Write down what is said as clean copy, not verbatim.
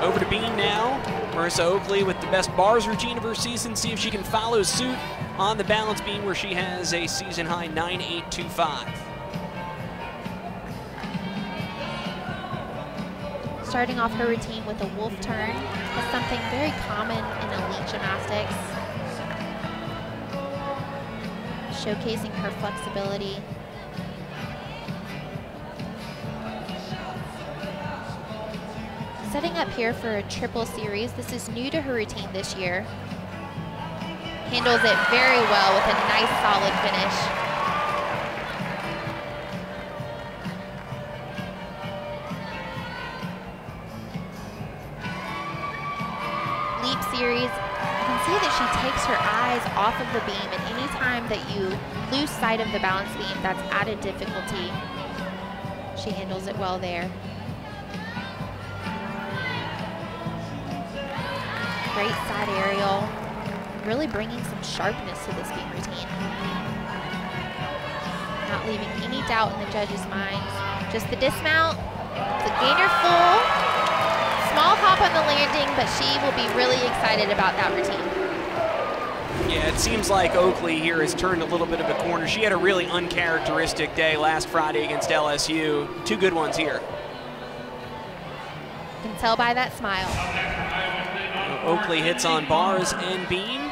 Over to Bean now. Marissa Oakley with the best bars routine of her season. See if she can follow suit on the balance beam where she has a season-high 9.825. Starting off her routine with a wolf turn. That's something very common in elite gymnastics. Showcasing her flexibility. Setting up here for a triple series. This is new to her routine this year. Handles it very well with a nice solid finish. Leap series, you can see that she takes her eyes off of the beam, and any time that you lose sight of the balance beam, that's added difficulty. She handles it well there. Great side aerial, really bringing some sharpness to this beam routine. Not leaving any doubt in the judges' minds. Just the dismount, the gainer full, small hop on the landing, but she will be really excited about that routine. Yeah, it seems like Oakley here has turned a little bit of a corner. She had a really uncharacteristic day last Friday against LSU. Two good ones here. You can tell by that smile. Oakley hits on bars and beam.